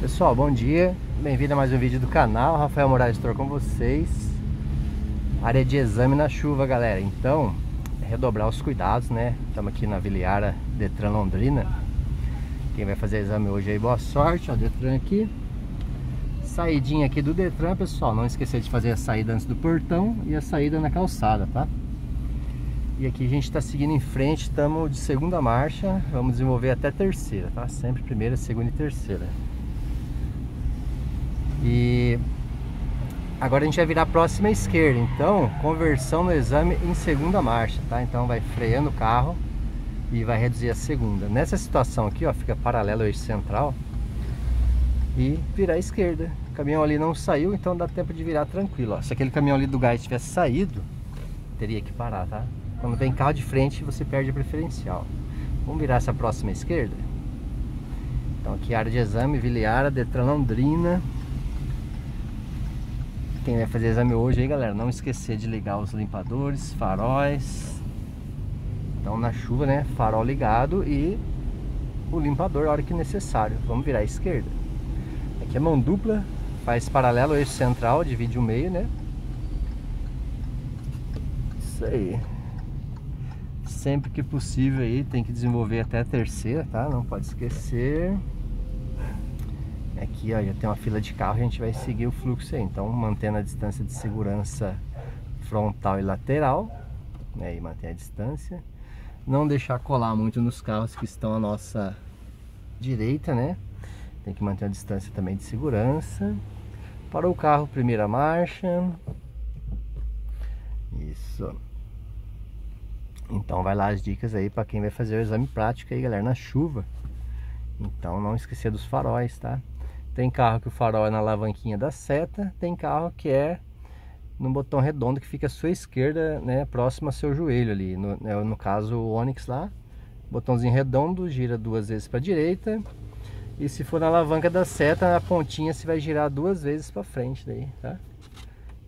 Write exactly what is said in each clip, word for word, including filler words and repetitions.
Pessoal, bom dia, bem-vindo a mais um vídeo do canal. Rafael Morais Instrutor com vocês. Área de exame na chuva, galera. Então, é redobrar os cuidados, né? Estamos aqui na Vila Yara, Detran Londrina. Quem vai fazer exame hoje aí, boa sorte. Ó, Detran aqui. Saidinha aqui do Detran, pessoal. Não esquecer de fazer a saída antes do portão e a saída na calçada, tá? E aqui a gente está seguindo em frente, estamos de segunda marcha. Vamos desenvolver até terceira, tá? Sempre primeira, segunda e terceira. E agora a gente vai virar a próxima esquerda. Então, conversão no exame em segunda marcha, tá? Então vai freando o carro e vai reduzir a segunda. Nessa situação aqui, ó, fica paralelo ao eixo central e virar à esquerda. O caminhão ali não saiu, então dá tempo de virar tranquilo, ó. Se aquele caminhão ali do gás tivesse saído, teria que parar, tá? Quando tem carro de frente, você perde a preferencial. Vamos virar essa próxima esquerda. Então aqui área de exame, Vila Yara, Detran Londrina. Quem vai fazer exame hoje aí, galera, não esquecer de ligar os limpadores, faróis. Então na chuva, né, farol ligado e o limpador a hora que necessário. Vamos virar à esquerda. Aqui é mão dupla, faz paralelo ao eixo central, divide o meio, né. Isso aí. Sempre que possível aí tem que desenvolver até a terceira, tá? Não pode esquecer. Aqui, ó, já tem uma fila de carro, a gente vai seguir o fluxo aí. Então, mantendo a distância de segurança frontal e lateral, né, e manter a distância. Não deixar colar muito nos carros que estão à nossa direita, né? Tem que manter a distância também de segurança. Parou o carro, primeira marcha. Isso. Então, vai lá as dicas aí para quem vai fazer o exame prático aí, galera, na chuva. Então, não esquecer dos faróis, tá? Tem carro que o farol é na alavanquinha da seta, tem carro que é no botão redondo que fica à sua esquerda, né, próximo ao seu joelho ali. No, no caso, o Onix lá, botãozinho redondo, gira duas vezes para a direita. E se for na alavanca da seta, a pontinha você vai girar duas vezes para frente daí, tá?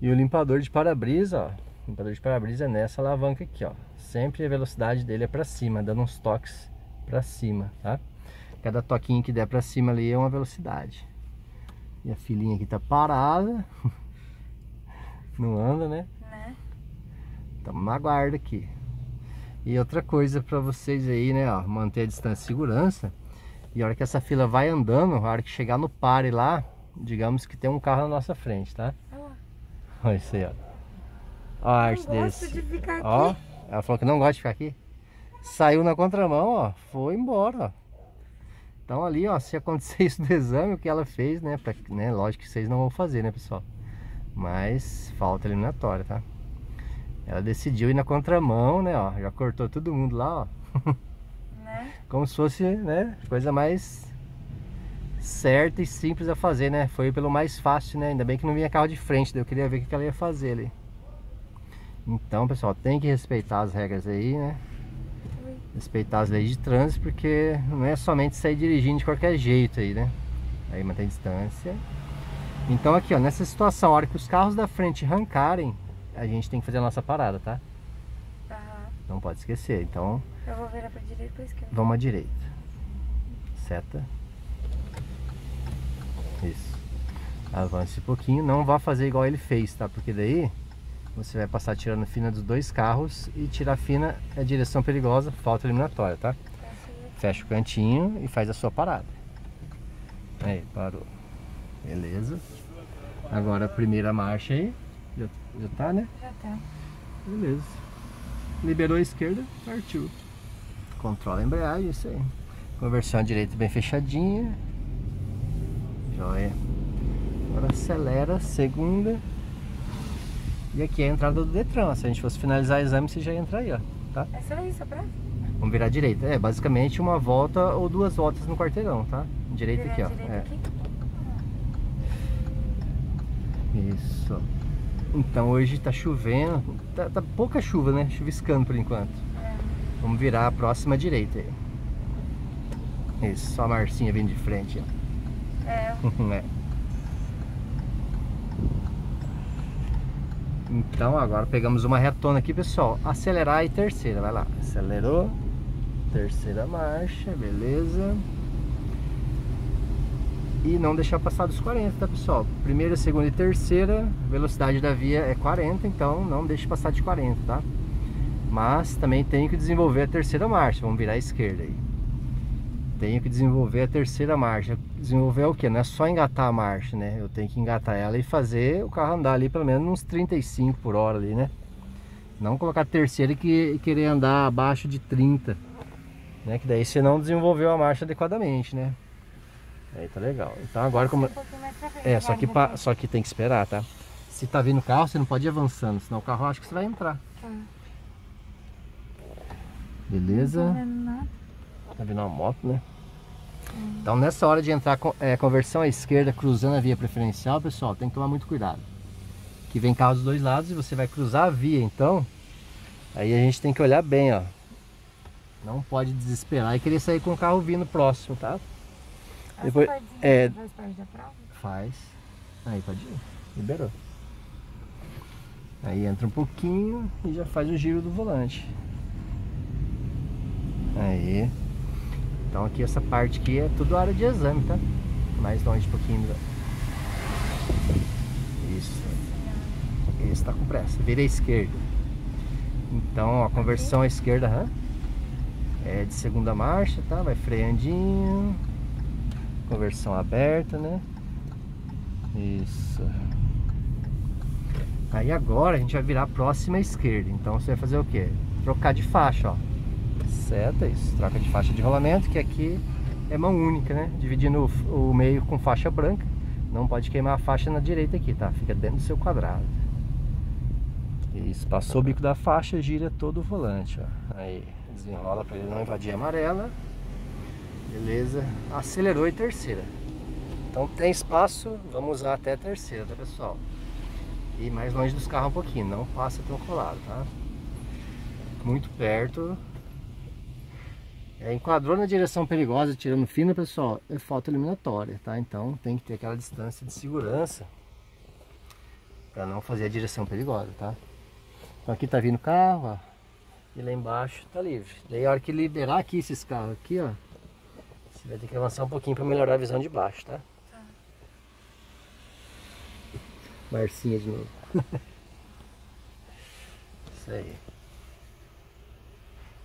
E o limpador de para-brisa, ó, o limpador de para-brisa é nessa alavanca aqui, ó. Sempre a velocidade dele é para cima, dando uns toques para cima, tá? Cada toquinho que der para cima ali é uma velocidade. E a filinha aqui tá parada. Não anda, né? Né? Estamos na guarda aqui. E outra coisa para vocês aí, né? Ó, manter a distância de segurança. E a hora que essa fila vai andando, a hora que chegar no pare lá, digamos que tem um carro na nossa frente, tá? Olha isso aí, ó. Ó a arte desse. Não gosto de ficar aqui. Ó, ela falou que não gosta de ficar aqui. Saiu na contramão, ó. Foi embora, ó. Então ali, ó, se acontecer isso do exame, o que ela fez, né, pra, né, lógico que vocês não vão fazer, né, pessoal, mas falta eliminatória, tá? Ela decidiu ir na contramão, né, ó, já cortou todo mundo lá, ó, né? Como se fosse, né, coisa mais certa e simples a fazer, né, foi pelo mais fácil, né, ainda bem que não vinha carro de frente, daí eu queria ver o que ela ia fazer ali. Então, pessoal, tem que respeitar as regras aí, né? Respeitar as leis de trânsito, porque não é somente sair dirigindo de qualquer jeito aí, né? Aí mantém distância. Então aqui, ó, nessa situação, a hora que os carros da frente arrancarem, a gente tem que fazer a nossa parada, tá? Uhum. Não pode esquecer, então... Eu vou virar pra direita e pra esquerda. Vamos à direita. Seta. Isso. Avance um pouquinho, não vá fazer igual ele fez, tá? Porque daí... você vai passar tirando fina dos dois carros e tirar fina é direção perigosa, falta eliminatória, tá? Fecha o cantinho e faz a sua parada. Aí, parou. Beleza. Agora a primeira marcha aí. Já, já tá, né? Já tá. Beleza. Liberou a esquerda, partiu. Controla a embreagem, isso aí. Conversão à direita bem fechadinha. Joia. Agora acelera, segunda. E aqui é a entrada do Detran, ó. Se a gente fosse finalizar o exame, você já ia entrar aí, ó, tá? É só isso, pra... Vamos virar à direita, é basicamente uma volta ou duas voltas no quarteirão, tá? Direita virar aqui, ó. Direita é. Aqui. Isso. Então hoje tá chovendo, tá, tá pouca chuva, né? Chuviscando por enquanto. É. Vamos virar a próxima direita aí. Isso, só a Marcinha vindo de frente, ó. É. É. Então agora pegamos uma retona aqui, pessoal. Acelerar e terceira, vai lá. Acelerou. Terceira marcha, beleza. e não deixar passar dos quarenta, tá, pessoal? Primeira, segunda e terceira velocidade da via é quarenta, então não deixe passar de quarenta, tá? Mas também tenho que desenvolver a terceira marcha, vamos virar à esquerda aí. Tenho que desenvolver a terceira marcha. Desenvolver o que? Não é só engatar a marcha, né? Eu tenho que engatar ela e fazer o carro andar ali pelo menos uns trinta e cinco por hora ali, né? Não colocar a terceira e querer andar abaixo de trinta, né? Que daí você não desenvolveu a marcha adequadamente, né? Aí tá legal. Então agora como... É, só que, pa... só que tem que esperar, tá? Se tá vindo o carro, você não pode ir avançando, senão o carro acha que você vai entrar. Beleza? Tá vindo uma moto, né? Então nessa hora de entrar com, é, conversão à esquerda, cruzando a via preferencial, pessoal, tem que tomar muito cuidado. Que vem carro dos dois lados e você vai cruzar a via, então aí a gente tem que olhar bem, ó. Não pode desesperar e querer sair com o carro vindo próximo, tá? Essa Depois, é, faz parte da prova? Faz. Aí pode ir, liberou. Aí entra um pouquinho e já faz o giro do volante. Aí. Então aqui essa parte aqui é tudo área de exame, tá? Mais longe um pouquinho. Isso. Esse tá com pressa. Vira à esquerda. Então, ó, a conversão à esquerda, hã? É de segunda marcha, tá? Vai freandinho. Conversão aberta, né? Isso. Aí agora a gente vai virar a próxima à esquerda. Então você vai fazer o quê? Trocar de faixa, ó. Seta, isso, troca de faixa de rolamento, que aqui é mão única, né? Dividindo o, o meio com faixa branca. Não pode queimar a faixa na direita aqui, tá? Fica dentro do seu quadrado. Isso, passou o bico da faixa, gira todo o volante, ó. Aí, desenrola pra ele não invadir a amarela. Beleza, acelerou e terceira. Então tem espaço, vamos usar até a terceira, tá, pessoal? E mais longe dos carros um pouquinho, não passa tão colado, tá? Muito perto. É, enquadrou na direção perigosa, tirando fina, pessoal, é falta eliminatória, tá? Então tem que ter aquela distância de segurança para não fazer a direção perigosa, tá? Então aqui tá vindo o carro, ó, e lá embaixo tá livre. Daí a hora que liberar aqui esses carros aqui, ó, você vai ter que avançar um pouquinho para melhorar a visão de baixo, tá? Tá. Marcinha de novo. Isso aí.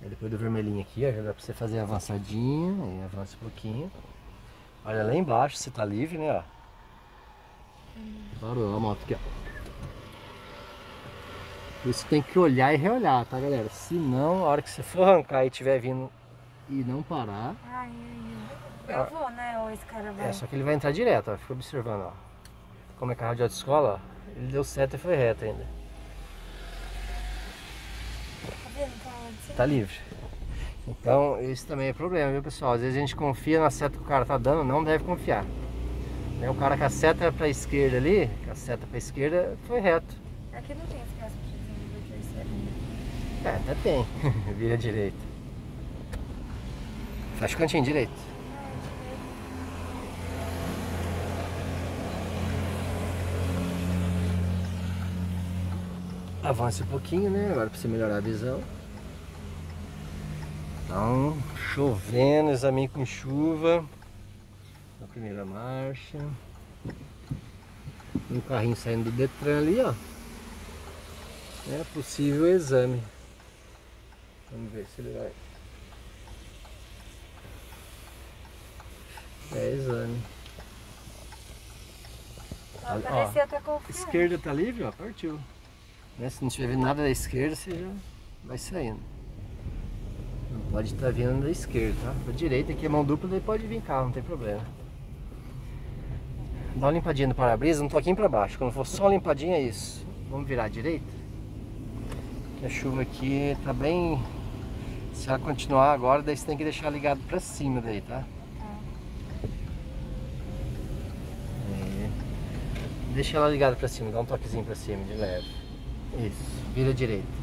Aí depois do vermelhinho aqui, ó, já dá pra você fazer avançadinha, aí avança um pouquinho. Olha lá embaixo, você tá livre, né, ó. Parou a moto aqui, ó. Isso tem que olhar e reolhar, tá, galera? Se não, a hora que você for arrancar e tiver vindo e não parar... Ai, ai, ai. Eu vou, né, ou esse cara vai... É, só que ele vai entrar direto, ó, fica observando, ó. Como é carro de autoescola, ó, ele deu seta e foi reto ainda. Tá livre. Então esse também é problema, viu, pessoal? Às vezes a gente confia na seta que o cara tá dando, não deve confiar, né? O cara com a seta pra esquerda ali, com a seta pra esquerda, foi reto. Aqui não tem espaço pra terceiro. É, até tem. Vira direita. Fecha o cantinho direito. Avance um pouquinho, né? Agora pra você melhorar a visão. Então, chovendo, exame com chuva, na primeira marcha, um carrinho saindo do Detran ali, ó, é possível o exame, vamos ver se ele vai, é exame, ó, ó, esquerda tá livre, ó, partiu, né? Se não tiver vendo nada da esquerda, você já vai saindo. Pode estar vindo da esquerda, tá? Pra direita aqui é mão dupla, daí pode vir carro, não tem problema. Dá uma limpadinha no para-brisa, um toquinho para baixo. Quando for só uma limpadinha, é isso. Vamos virar à direita. A chuva aqui tá bem... Se ela continuar agora, daí você tem que deixar ligado para cima daí, tá? E... Deixa ela ligada para cima, dá um toquezinho para cima, de leve. Isso, vira à direita.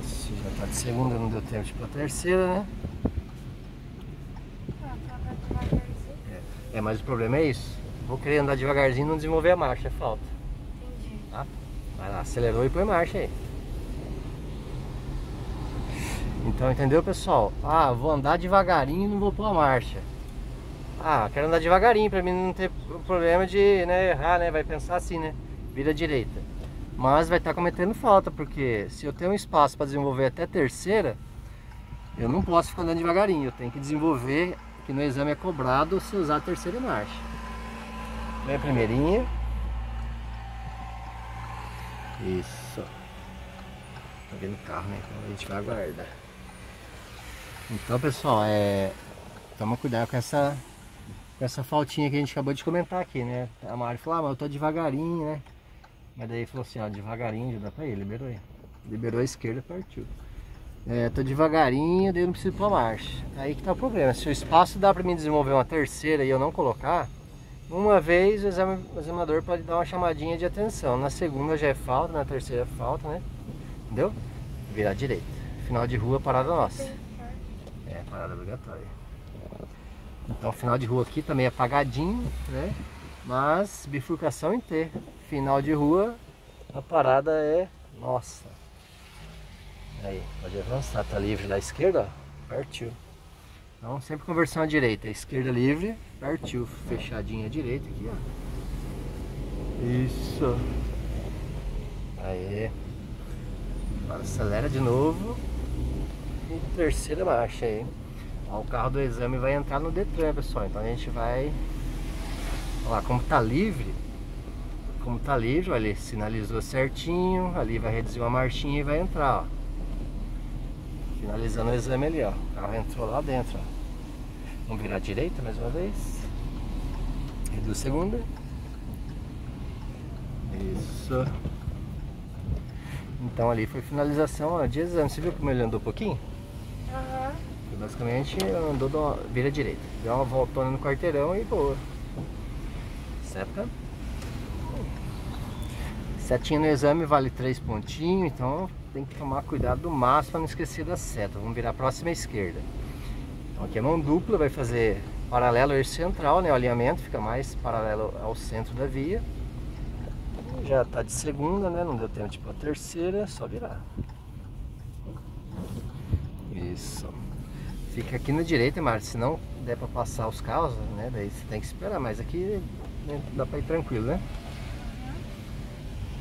Isso, já tá de segunda, não deu tempo de ir pra terceira, né? É, é, mas o problema é isso. Vou querer andar devagarzinho e não desenvolver a marcha, é falta. Entendi. Tá? Vai lá, acelerou e põe marcha aí. Então, entendeu, pessoal? Ah, vou andar devagarinho e não vou pôr a marcha. Ah, quero andar devagarinho pra mim não ter problema de, né, errar, né? Vai pensar assim, né? Vira à direita. Mas vai estar cometendo falta, porque se eu tenho um espaço para desenvolver até terceira, eu não posso ficar andando devagarinho. Eu tenho que desenvolver, que no exame é cobrado se usar a terceira marcha. Vem a primeirinha. Isso. Tá vendo o carro, né? Então a gente vai aguardar. Então, pessoal, é... toma cuidado com essa... com essa faltinha que a gente acabou de comentar aqui, né? A Mari falou, ah, mas eu tô devagarinho, né? Mas daí falou assim, ó, devagarinho, dá pra ir, liberou aí. Liberou a esquerda, partiu. É, tô devagarinho, daí eu não preciso pôr marcha. Aí que tá o problema. Se o espaço dá pra mim desenvolver uma terceira e eu não colocar, uma vez o examinador pode dar uma chamadinha de atenção. Na segunda já é falta, na terceira é falta, né? Entendeu? Virar à direita. Final de rua, parada nossa. É, parada obrigatória. Então o final de rua aqui também é apagadinho, né? Mas bifurcação inteira. Final de rua, a parada é nossa. Aí, pode avançar, tá livre da esquerda, ó, partiu. Então sempre conversão à direita, esquerda livre, partiu, fechadinha à direita aqui, ó. Isso. Aí. Agora acelera de novo. E terceira marcha aí. Ó, o carro do exame vai entrar no Detran, pessoal. Então a gente vai... Olha lá, como tá livre, como tá livre, ó, ele sinalizou certinho, ali vai reduzir uma marchinha e vai entrar, ó. Finalizando o exame ali, ó. O carro entrou lá dentro, ó. Vamos virar à direita mais uma vez. Reduz segunda. Isso. Então ali foi finalização, ó, de exame. Você viu como ele andou um pouquinho? Aham. Uhum. Basicamente andou, do... vira à direita. Deu uma voltona no quarteirão e boa. Seta. Setinha no exame vale três pontinhos, então... tem que tomar cuidado do máximo para não esquecer da seta. Vamos virar a próxima esquerda. Então aqui é mão dupla, vai fazer paralelo ao eixo central, né? O alinhamento fica mais paralelo ao centro da via. Já está de segunda, né? Não deu tempo de ir para a terceira, é só virar. Isso. Fica aqui na direita, Márcio, se não der para passar os carros, né? Daí você tem que esperar, mas aqui dá para ir tranquilo, né?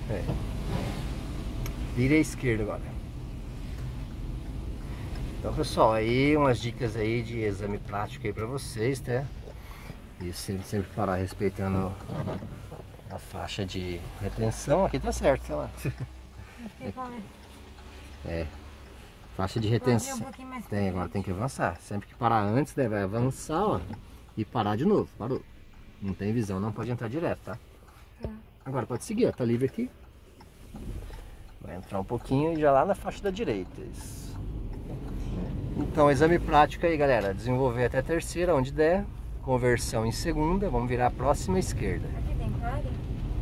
É. Vire à esquerda agora. Então, pessoal, aí umas dicas aí de exame prático aí pra vocês, né? E sempre, sempre parar respeitando a faixa de retenção. Aqui tá certo, sei lá. É, é. Faixa de retenção. Tem, agora tem que avançar. Sempre que parar antes, né? Vai avançar, ó. E parar de novo. Parou. Não tem visão, não pode entrar direto, tá? Agora pode seguir, ó. Tá livre aqui. Vai entrar um pouquinho e já lá na faixa da direita. Isso. Então, exame prático aí, galera. Desenvolver até a terceira, onde der. Conversão em segunda. Vamos virar a próxima esquerda. Aqui tem clare?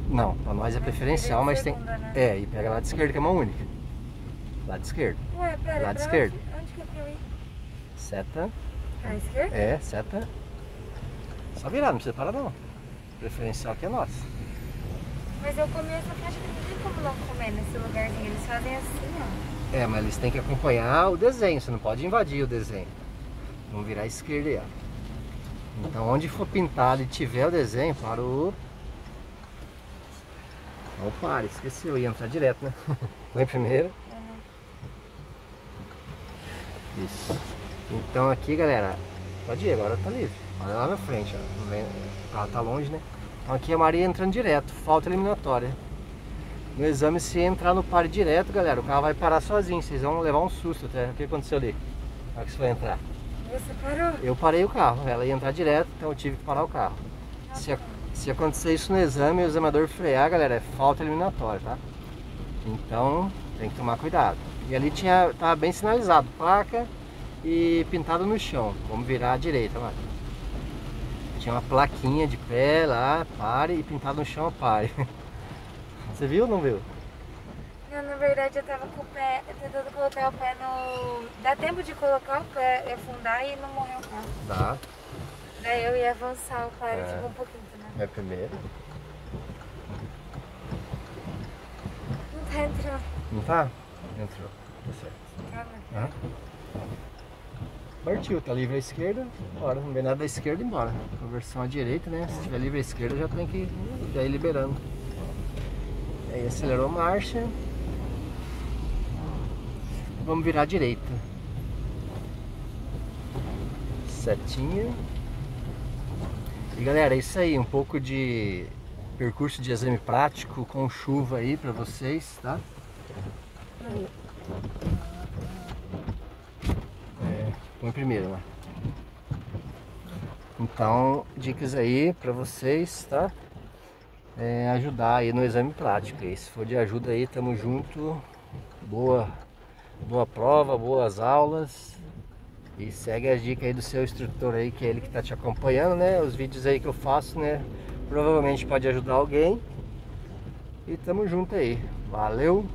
Não, pra nós é preferencial, mas tem... É, e pega lado esquerdo, que é mão única. Lado esquerdo. Ué, pera, lado esquerdo. Onde que eu quero ir? Seta. Pra esquerda? É, seta. Só virar, não precisa parar não. Preferencial que é nossa. Mas eu comi essa faixa que não tem como não comer nesse lugarzinho, eles fazem assim, ó. É, mas eles têm que acompanhar o desenho, você não pode invadir o desenho. Vamos virar à esquerda aí, ó. Então onde for pintado e tiver o desenho, parou. Não pare, esqueceu, ia entrar direto, né? Foi primeiro. Uhum. Isso. Então aqui, galera, pode ir, agora tá livre. Olha lá na frente, ó. Não vem, o carro tá longe, né? Aqui a Maria entrando direto, falta eliminatória. No exame, se entrar no pare direto, galera, o carro vai parar sozinho. Vocês vão levar um susto até. O que aconteceu ali? Olha que você vai entrar. Você parou? Eu parei o carro. Ela ia entrar direto, então eu tive que parar o carro. Ah, se, a, se acontecer isso no exame, o examinador frear, galera, é falta eliminatória, tá? Então, tem que tomar cuidado. E ali tinha, tava bem sinalizado, placa e pintado no chão. Vamos virar à direita, Maria. Tinha uma plaquinha de pé lá, pare, e pintado no chão, pare. Você viu ou não viu? Não, na verdade eu tava com o pé, tentando colocar o pé no... Dá tempo de colocar o pé, afundar e não morrer o carro. Dá. Daí eu ia avançar o pare, é. Tipo um pouquinho, né? É primeiro. Não tá entrando. Não tá? Entrou. Tá certo. Tá, né? Aham. partiu, tá livre à esquerda, bora, não vem nada à esquerda, embora. Conversão à direita, né? Se tiver livre à esquerda já tem que já ir liberando. Aí acelerou a marcha. Vamos virar à direita. Setinha. E galera, é isso aí, um pouco de percurso de exame prático com chuva aí pra vocês, tá? É, põe primeiro lá. Então, dicas aí pra vocês, tá? É, ajudar aí no exame prático. E se for de ajuda aí, tamo junto. Boa, boa prova, boas aulas. E segue as dicas aí do seu instrutor aí, que é ele que tá te acompanhando, né? Os vídeos aí que eu faço, né? Provavelmente pode ajudar alguém. E tamo junto aí. Valeu!